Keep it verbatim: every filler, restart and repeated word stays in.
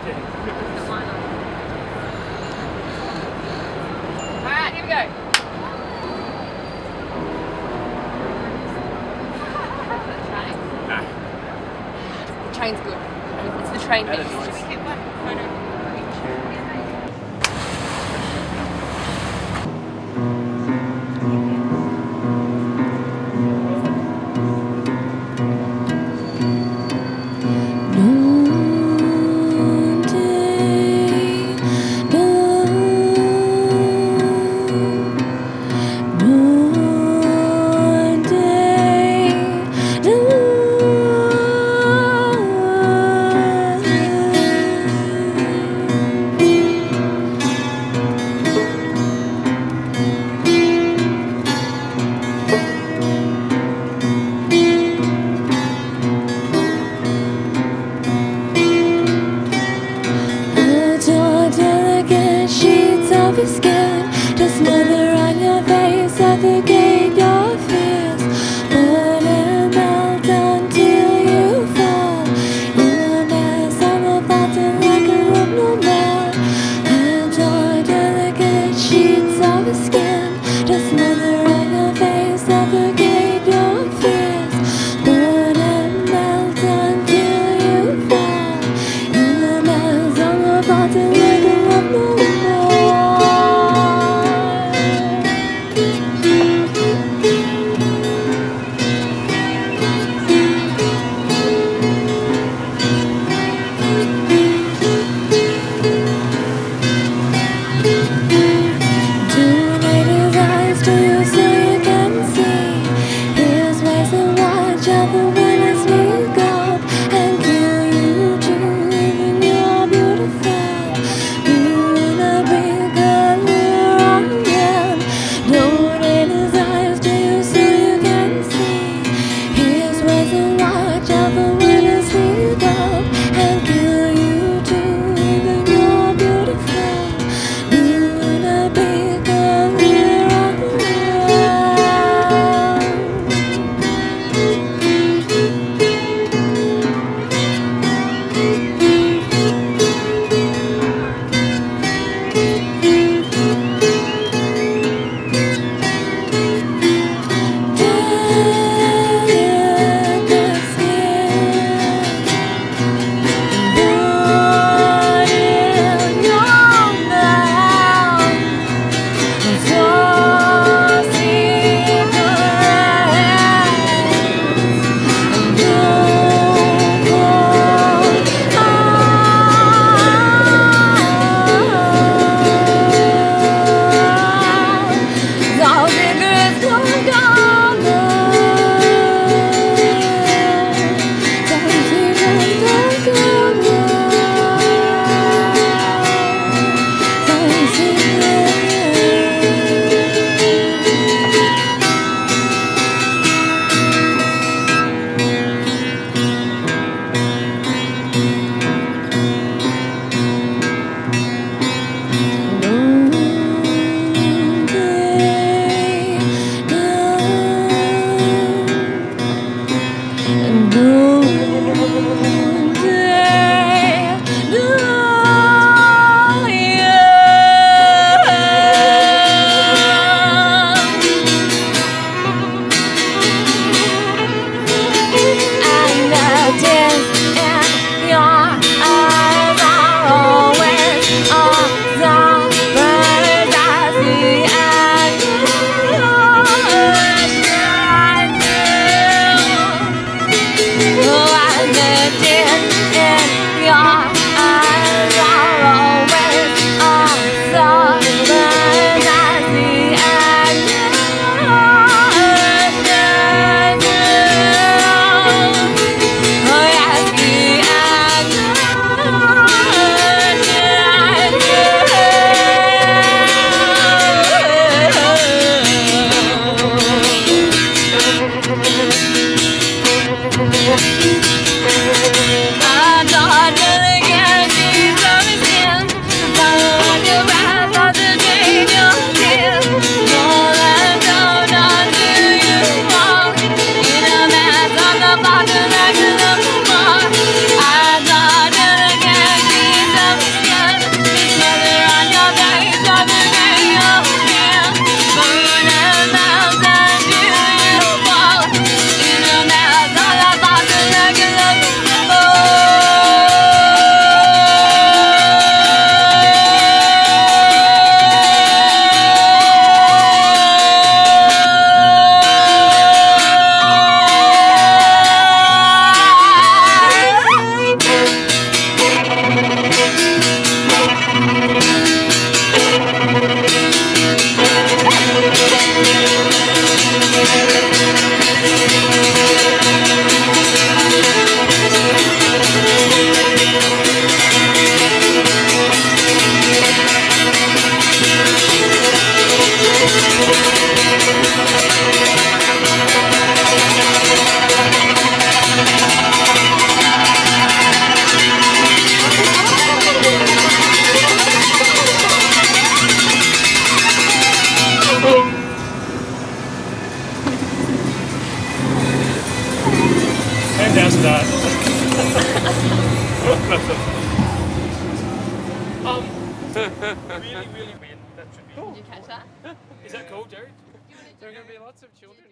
Alright, here we go. The train's good. It's the train. That is nice. Should we get one photo for skin, just smother on your face, suffocate your fears, burn and melt until you fall in a mess. I'm about to like a little man, and your delicate sheets of the skin, just smother on your face, suffocate your fears, burn and melt until you fall in a mess. I'm about to like a little man. I don't know. that. um, really, really weird. That should be. Cool. Did you catch that? Is that cool, Gerry? There are going to be lots of children.